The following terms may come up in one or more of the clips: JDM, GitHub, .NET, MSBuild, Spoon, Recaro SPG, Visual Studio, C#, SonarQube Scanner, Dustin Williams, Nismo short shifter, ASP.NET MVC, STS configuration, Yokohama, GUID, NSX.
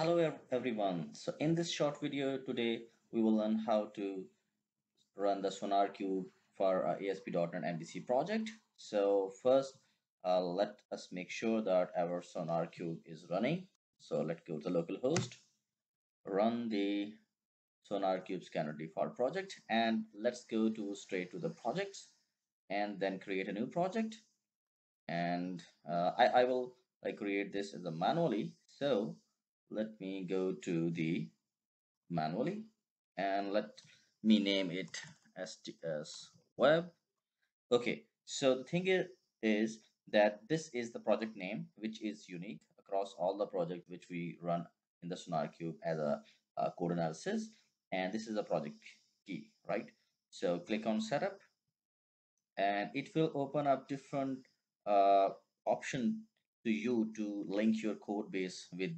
Hello everyone. So in this short video today we will learn how to run the SonarQube for ASP.NET MVC project. So first let us make sure that our SonarQube is running. So let's go to the localhost, run the SonarQube Scanner default project, and let's go to straight to the projects and then create a new project. And I will create this as a manually. So let me go to the manually and let me name it STS Web. Okay, so the thing is that this is the project name which is unique across all the project which we run in the SonarQube as a code analysis, and this is a project key, right? So click on setup and it will open up different option to you to link your code base with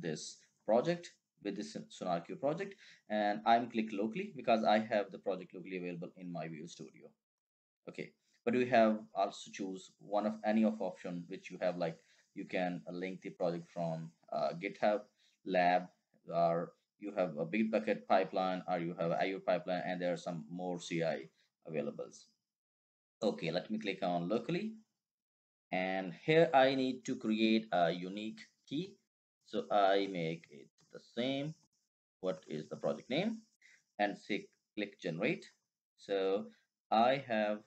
this project, with this SonarQube project. And I'm click locally because I have the project locally available in my Visual Studio. Okay, but we have also choose one of any of option which you have, like you can link the project from GitHub, Lab, or you have a Bitbucket pipeline, or you have IO pipeline, and there are some more CI availables. Okay, let me click on locally. And here I need to create a unique key, so I make it the same what is the project name and say click generate. So I have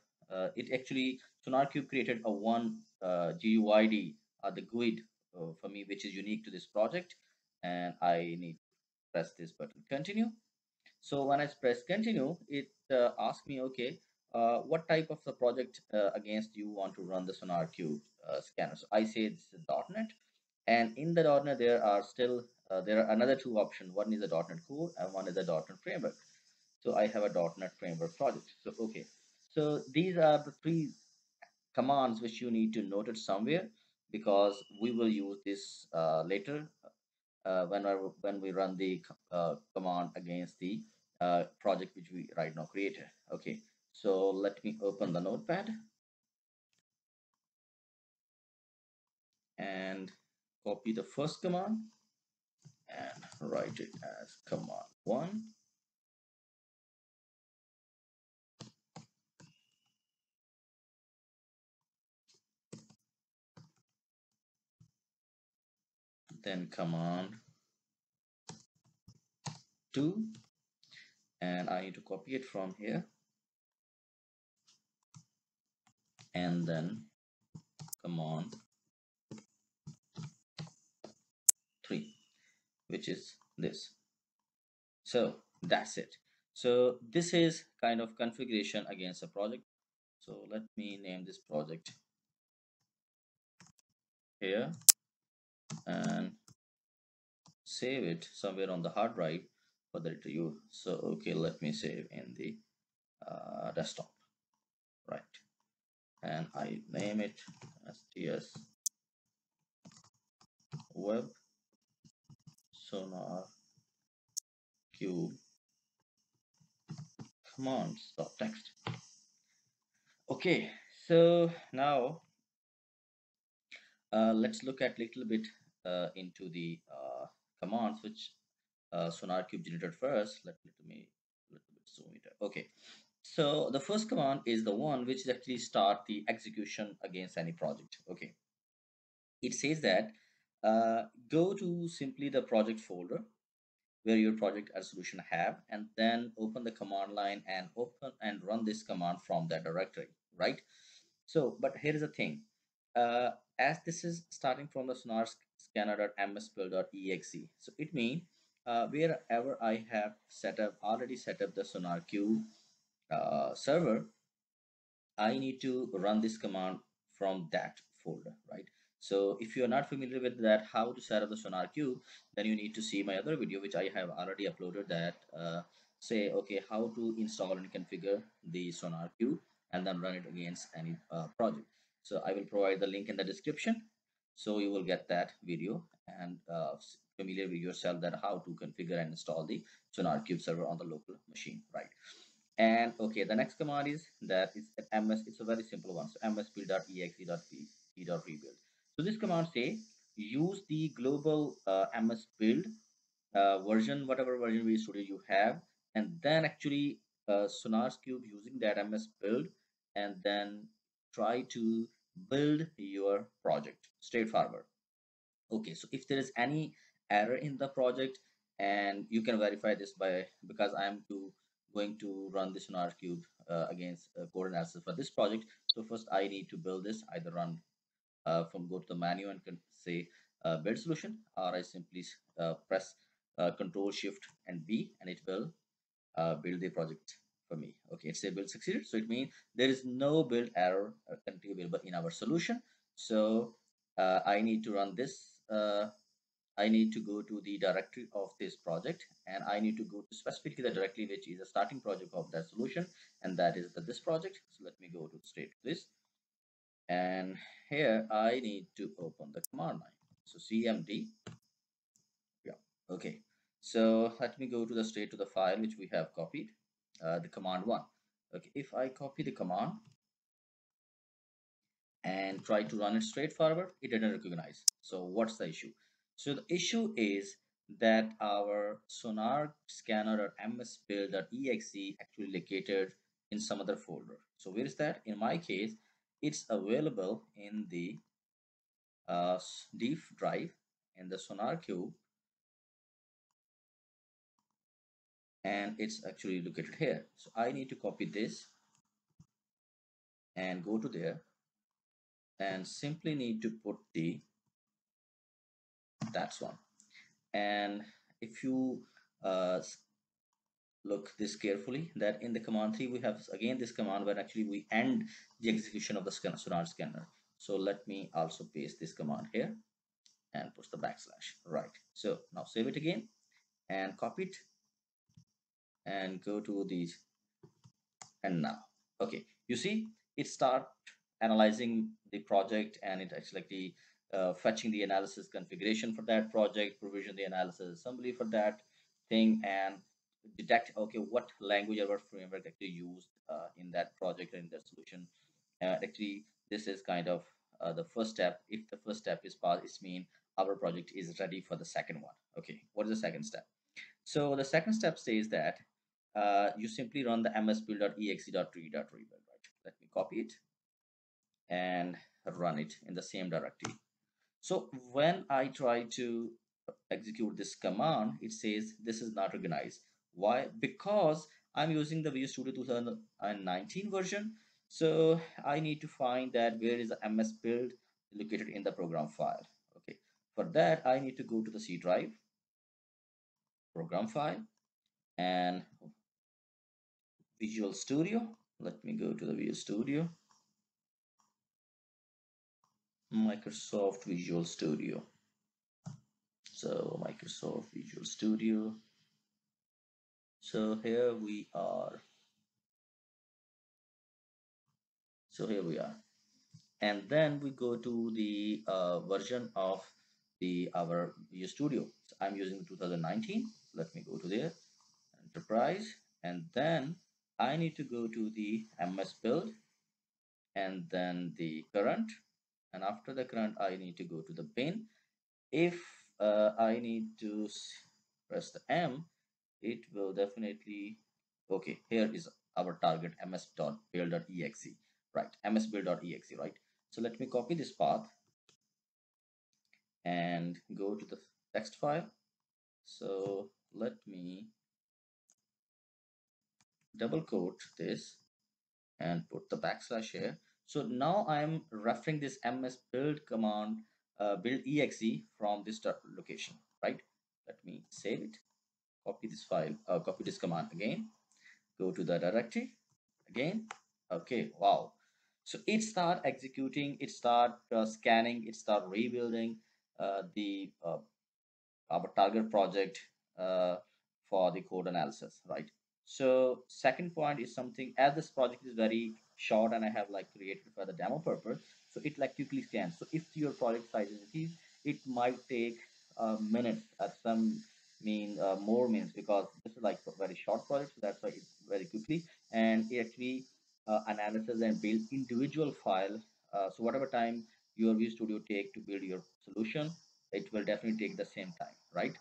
it actually SonarQube created a one GUID or the GUID for me which is unique to this project, and I need to press this button continue. So when I press continue, it asks me, okay, what type of the project against you want to run the SonarQube scanner. So I say this is .NET, and in the .NET there are still there are another two options. One is a .NET Core and one is a .NET Framework. So I have a .NET Framework project. So okay, so these are the three commands which you need to note it somewhere, because we will use this later when we run the command against the project which we right now created. Okay. So let me open the notepad and copy the first command and write it as command 1. Then command 2, and I need to copy it from here. And then command 3, which is this. So that's it. So this is kind of configuration against a project. So let me name this project here and save it somewhere on the hard drive for the to use. So okay, let me save in the desktop, right? And I name it STS Web SonarQube commands.txt. Okay, so now let's look at little bit into the commands which SonarQube generated first. Let me a little bit zoom it out. Okay. So the first command is the one which actually start the execution against any project. Okay, it says that go to simply the project folder where your project or solution have, and then open the command line and open and run this command from that directory, right? So but here is the thing, as this is starting from the sonarscanner.msbuild.exe, so it means wherever I have already set up the SonarQube server, I need to run this command from that folder, right? So if you are not familiar with that, how to set up the SonarQube, then you need to see my other video which I have already uploaded that say okay how to install and configure the SonarQube and then run it against any project. So I will provide the link in the description, so you will get that video and familiar with yourself that how to configure and install the SonarQube server on the local machine, right? And okay, the next command is that it's a very simple one. So msbuild.exe.rebuild. So this command say use the global MSBuild version, whatever version Visual Studio you have, and then actually SonarQube using that MSBuild, and then try to build your project. Straightforward. Okay, so if there is any error in the project, and you can verify this by, because I am going to run this SonarQube against code analysis for this project. So first I need to build this, either run from go to the menu and can say build solution, or I simply press Control Shift and B, and it will build the project for me. Okay, it says build succeeded, so it means there is no build error currently available in our solution. So I need to run this. I need to go to the directory of this project, and I need to go to specifically the directory which is a starting project of that solution, and that is this project. So let me go to straight to this, and here I need to open the command line. So cmd, yeah, okay. So let me go to the straight to the file which we have copied, the command one. Okay, if I copy the command and try to run it straightforward, it didn't recognize. So what's the issue? So the issue is that our Sonar Scanner or MSBuild.exe actually located in some other folder. So where is that? In my case, it's available in the D drive in the SonarQube, and it's actually located here. So I need to copy this and go to there, and simply need to put the that's one. And if you look this carefully, that in the command 3 we have again this command where actually we end the execution of the Sonar Scanner. So let me also paste this command here and push the backslash, right? So now save it again and copy it and go to these, and now okay, you see it start analyzing the project, and it actually like the fetching the analysis configuration for that project, provision the analysis assembly for that thing, and detect okay what language or what framework actually used in that project or in that solution. Actually this is kind of the first step. If the first step is passed, it means our project is ready for the second one. Okay, what is the second step? So the second step says that you simply run the msbuild.exe.rebuild, right? Let me copy it and run it in the same directory. So when I try to execute this command, it says this is not recognized. Why? Because I'm using the Visual Studio 2019 version. So I need to find that where is the MSBuild located in the program file. Okay, for that I need to go to the C drive, program file, and Visual Studio. Let me go to the Visual Studio, Microsoft Visual Studio. So Microsoft Visual Studio. So here we are. So here we are, and then we go to the version of the our Visual Studio. So I'm using 2019. Let me go to there, Enterprise, and then I need to go to the MSBuild, and then the current. And after the current, I need to go to the bin. If I need to press the M, it will definitely, okay, here is our target ms.build.exe, right? msbuild.exe, right? So let me copy this path and go to the text file. So let me double quote this and put the backslash here. So now I am referring this msbuild command build exe from this location, right? Let me save it, copy this file, copy this command again, go to the directory again. Okay, wow. So it start executing, it start scanning, it start rebuilding the our target project for the code analysis, right? So second point is something, as this project is very short and I have like created for the demo purpose, so it like quickly scans. So if your project size is increased, it might take a minute at some mean more minutes, because this is like a very short project, so that's why it's very quickly, and it actually analyzes and builds individual file. So whatever time your Visual Studio take to build your solution, it will definitely take the same time, right?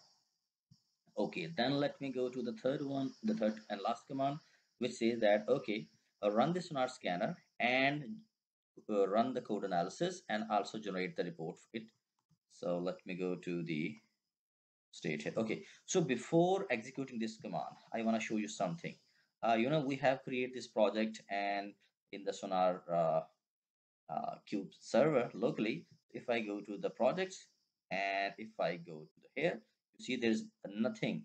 Okay, then let me go to the third one, the third and last command, which says that, okay, run the Sonar scanner and run the code analysis and also generate the report for it. So let me go to the state here. Okay, so before executing this command, I want to show you something. You know, we have created this project and in the Sonar Cube server locally. If I go to the projects and if I go to here, you see there's nothing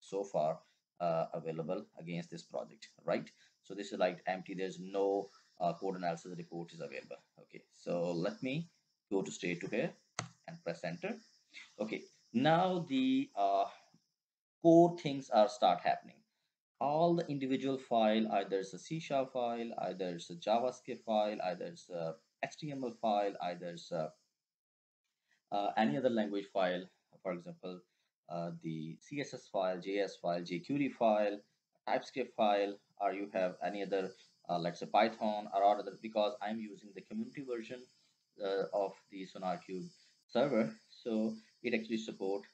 so far available against this project, right? So this is like empty. There's no code analysis report is available. Okay, so let me go to state to here and press enter. Okay, now the core things are start happening. All the individual file, either it's a C# file, either it's a JavaScript file, either it's a HTML file, either it's a, any other language file, for example, the CSS file, JS file, jQuery file, TypeScript file, or you have any other, let's say Python or other, because I'm using the community version of the SonarQube server. So it actually supports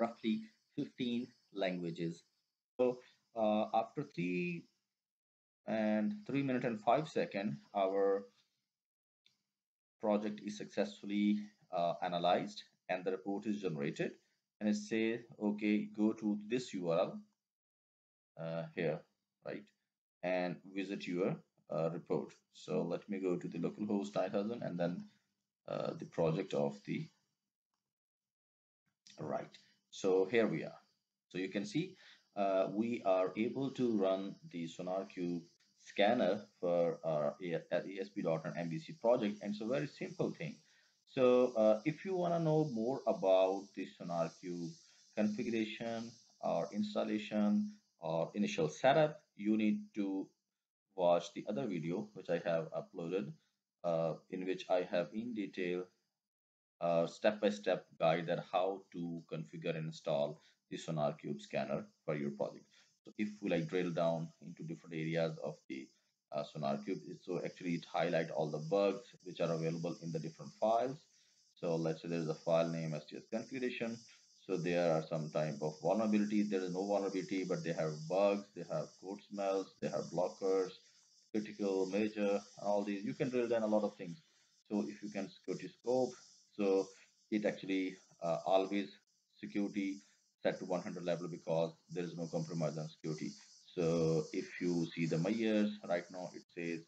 roughly 15 languages. So after 3 minutes and 5 seconds, our project is successfully analyzed and the report is generated. And it says, okay, go to this URL here, right, and visit your report. So let me go to the localhost 9000 and then the project of the right. So here we are. So you can see we are able to run the SonarQube scanner for our ASP.NET MVC project, and it's a very simple thing. So if you want to know more about the SonarQube configuration or installation or initial setup, you need to watch the other video which I have uploaded, in which I have in detail step-by-step guide that how to configure and install the SonarQube scanner for your project. So if we like drill down into different areas of the SonarQube, so actually it highlights all the bugs which are available in the different files. So let's say there is a file name STS configuration. So there are some type of vulnerability. There is no vulnerability, but they have bugs, they have code smells, they have blockers, critical measure, and all these. You can drill down a lot of things. So if you can security scope, so it actually always security set to 100 level because there is no compromise on security. So if you see the myers right now, it says,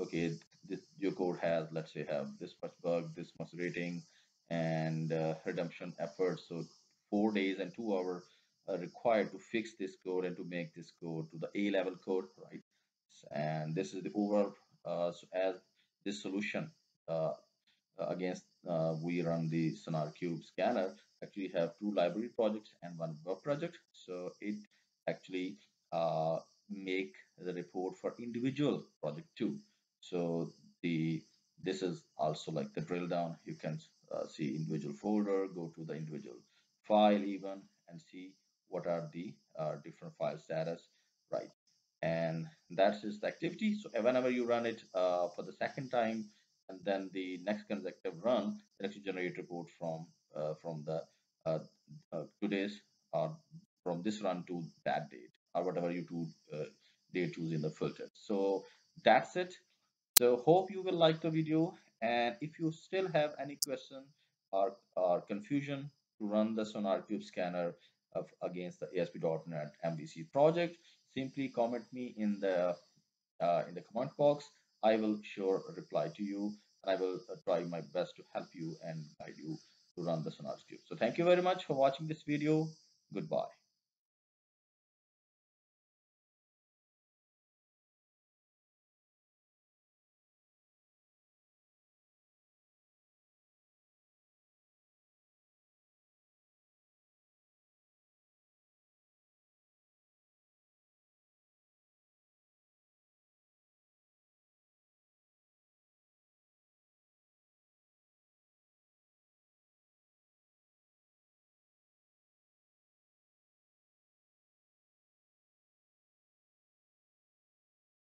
okay, this, your code has, let's say, have this much bug, this much rating, and redemption efforts. So 4 days and 2 hours are required to fix this code and to make this code to the A level code, right? And this is the overall, so as this solution, against we run the SonarQube scanner, actually have 2 library projects and 1 web project. So it actually make the report for individual project too. So this is also like the drill down. You can see individual folder, go to the individual file even and see what are the different file status, right? And that's just the activity. So whenever you run it for the second time, and then the next consecutive run, it actually generate report from the today's or from this run to that date or whatever you do they choose in the filter. So that's it. So hope you will like the video, and if you still have any question or confusion to run the SonarQube scanner against the ASP.NET MVC project, simply comment me in the comment box. I will sure reply to you, and I will try my best to help you and guide you to run the SonarQube. So thank you very much for watching this video. Goodbye.